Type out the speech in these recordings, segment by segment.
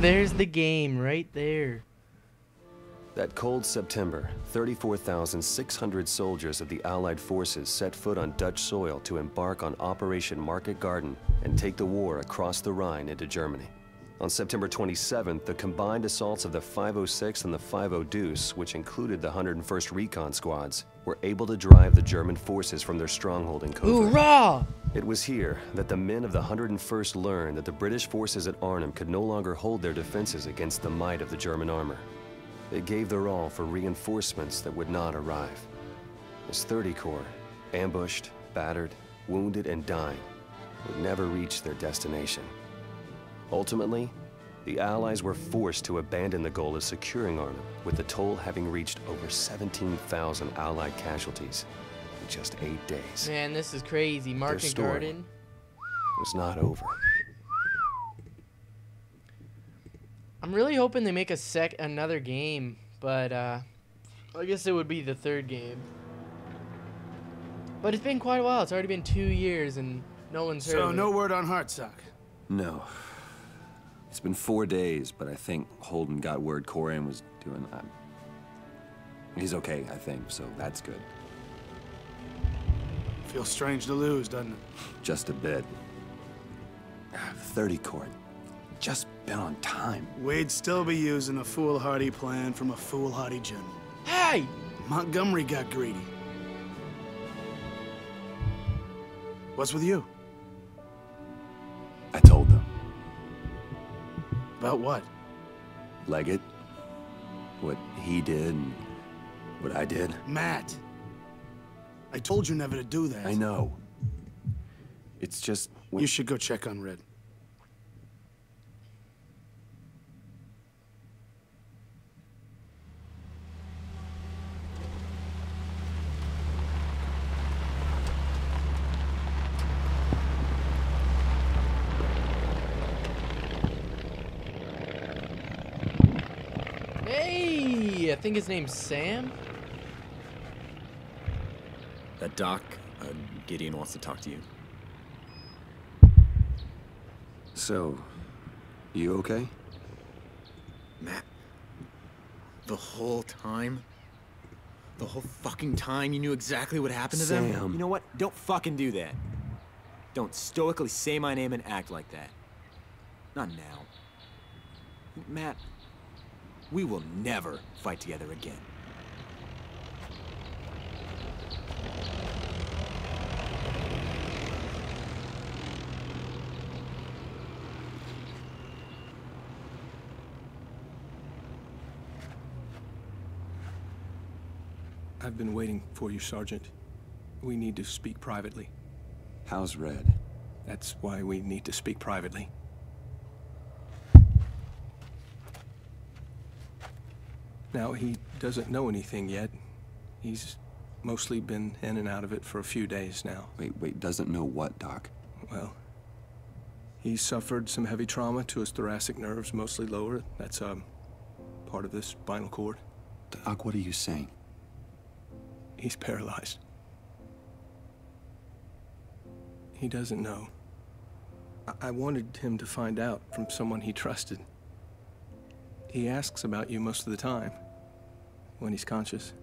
There's the game right there. That cold September, 34,600 soldiers of the Allied forces set foot on Dutch soil to embark on Operation Market Garden and take the war across the Rhine into Germany. On September 27th, the combined assaults of the 506th and the 50 Deuce, which included the 101st Recon Squads, were able to drive the German forces from their stronghold in Kovach. Hoorah! It was here that the men of the 101st learned that the British forces at Arnhem could no longer hold their defenses against the might of the German armor. They gave their all for reinforcements that would not arrive. This 30 Corps, ambushed, battered, wounded, and dying, would never reach their destination. Ultimately, the Allies were forced to abandon the goal of securing Arnhem, with the toll having reached over 17,000 Allied casualties in just 8 days. Man, this is crazy. Market Garden was not over. I'm really hoping they make another game, but I guess it would be the third game. But it's been quite a while. It's already been 2 years, and no one's heard. So no word on Hartsock. No. It's been 4 days, but I think Holden got word Coran was doing. He's okay, I think. So that's good. Feels strange to lose, doesn't it? Just a bit. 30 Court. Just been on time. We'd still be using a foolhardy plan from a foolhardy general. Hey! Montgomery got greedy. What's with you? I told them. About what? Leggett. What he did and what I did. Matt! I told you never to do that. I know. It's just... You should go check on Red. Hey, I think his name's Sam. Doc, Gideon wants to talk to you. So, you okay? Matt, the whole fucking time you knew exactly what happened to them? Sam. You know what? Don't fucking do that. Don't stoically say my name and act like that. Not now. Matt, we will never fight together again. I've been waiting for you, Sergeant. We need to speak privately. How's Red? That's why we need to speak privately. Now, he doesn't know anything yet. He's mostly been in and out of it for a few days now. Wait, doesn't know what, Doc? Well, he suffered some heavy trauma to his thoracic nerves, mostly lower. That's part of the spinal cord. Doc, what are you saying? He's paralyzed. He doesn't know. I wanted him to find out from someone he trusted. He asks about you most of the time, when he's conscious.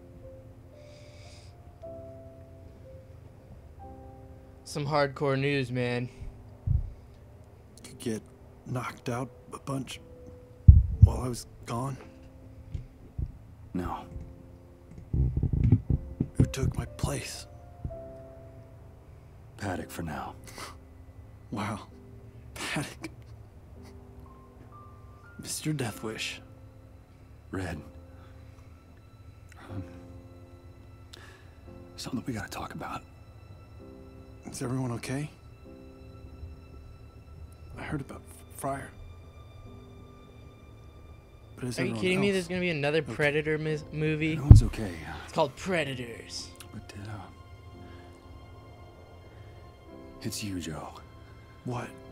Some hardcore news, man. Could get knocked out a bunch while I was gone? No. Took my place. Paddock for now. Wow. Paddock. Mr. Deathwish. Red. Something we gotta talk about. Is everyone okay? I heard about Fryer. Are you kidding me? There's gonna be another Predator movie? No one's okay. It's called Predators. But, it's you, Joe. What?